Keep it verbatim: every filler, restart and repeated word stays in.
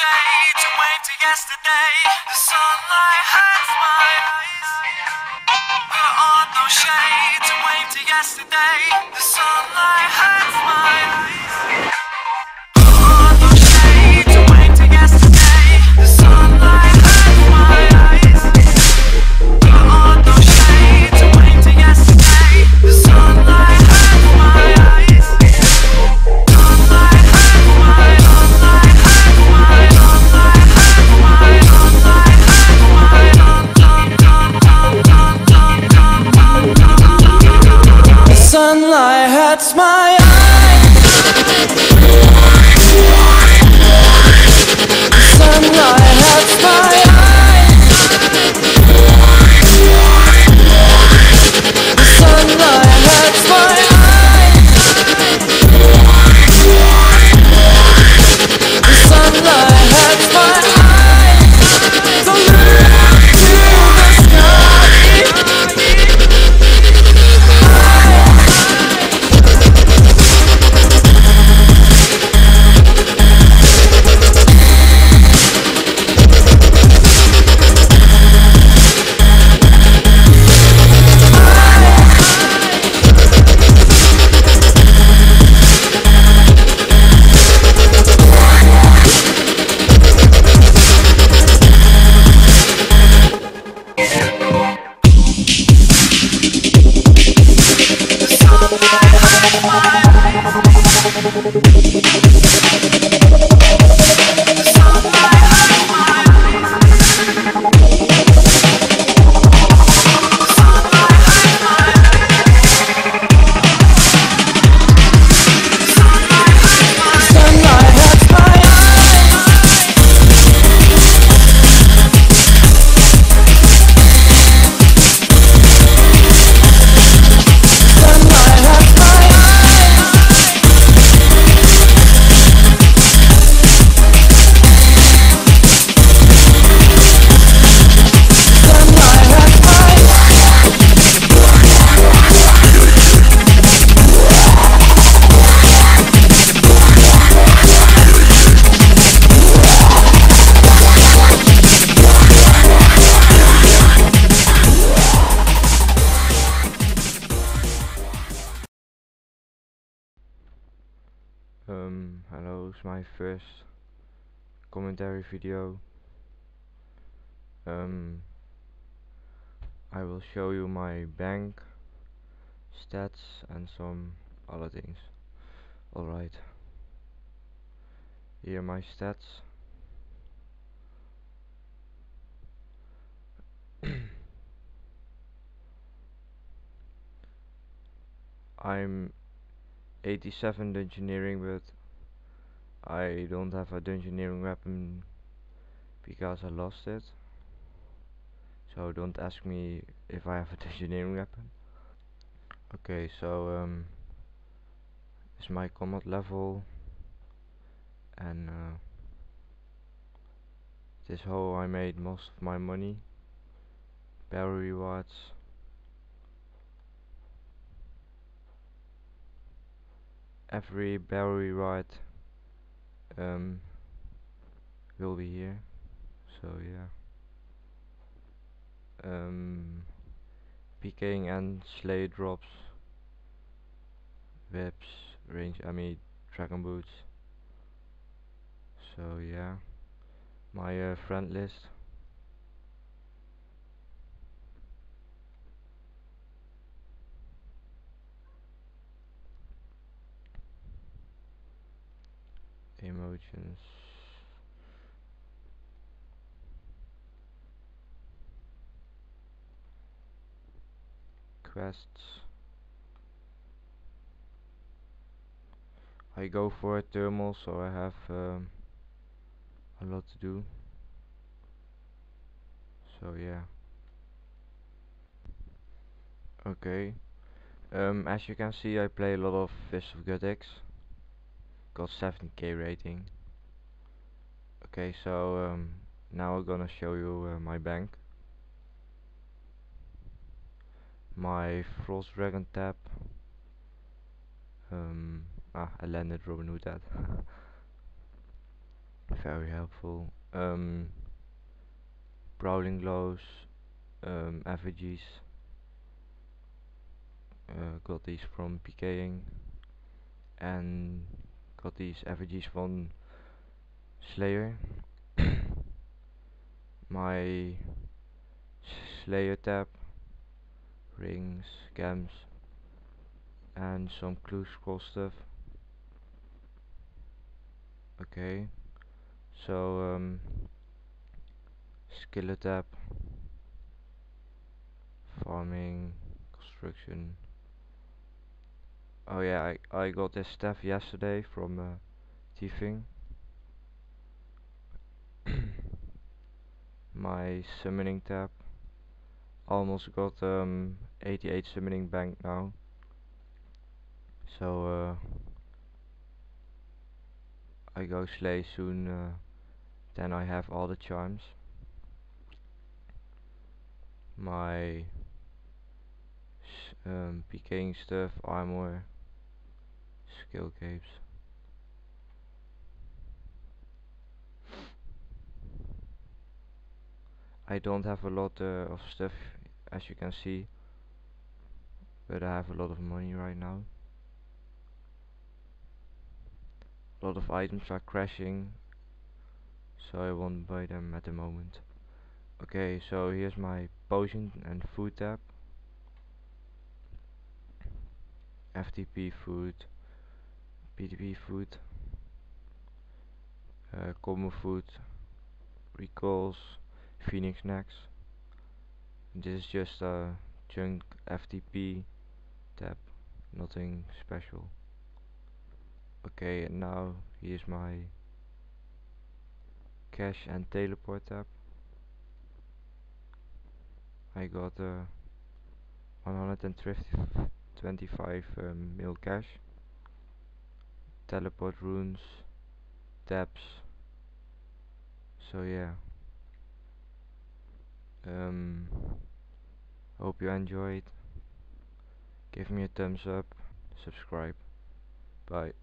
shades and wave to yesterday. The sunlight hurts my eyes. Put on those shades and wave to yesterday. The sunlight hurts my eyes. Put on those shades and wave to yesterday. The sunlight hurts my eyes. Put on those shades and wave to yesterday. The sunlight hurts my eyes. Sunlight hurts my eyes. Sunlight hurts my eyes. Sunlight hurts my eyes. Sunlight hurts my eyes. The sunlight hurts my eyes. The sunlight hurts my eyes. The sunlight hurts my eyes. The sunlight hurts my eyes. So look to the sky. Um, hello, it's my first commentary video. Um, I will show you my bank stats and some other things. Alright, here are my stats. I'm eighty-seven Dungeoneering, but I don't have a Dungeoneering weapon because I lost it, so don't ask me if I have a Dungeoneering weapon. Okay, so um, it's my combat level, and uh, this is how I made most of my money. Battle rewards. Every barrel reward um, will be here, so yeah. Um, PKing and slay drops, webs, range army, dragon boots. So yeah, my uh, friend list. Emotions. Quests. I go for a thermal, so I have um, a lot to do. So yeah. Okay. Um, as you can see, I play a lot of Fist of Godex. Got seven K rating. Okay, so um, now I'm gonna show you uh, my bank. My Frost Dragon tab. Um, ah, I landed Robin Hood at very helpful. Um, prowling gloves, um, effigies, uh, got these from PKing, and got these effigies from Slayer. My Slayer tab, rings, gems, and some clue scroll stuff. Okay, so um, skillet tab, farming, construction. Oh yeah, I I got this staff yesterday from uh, thieving. My summoning tab, almost got um, eighty-eight summoning bank now. So uh, I go slay soon, uh, then I have all the charms. My um, PKing stuff, armor, skill capes. I don't have a lot uh, of stuff, as you can see, but I have a lot of money right now. A lot of items are crashing, so I won't buy them at the moment. Okay, so here's my potion and food tab. F T P food, P T P food, uh, combo food, recalls, Phoenix snacks. This is just a junk F T P tab, nothing special. Okay, and now here's my cache and teleport tab. I got uh, one hundred twenty-five um, mil cache. Teleport runes, tabs. So yeah. Um, hope you enjoyed. Give me a thumbs up. Subscribe. Bye.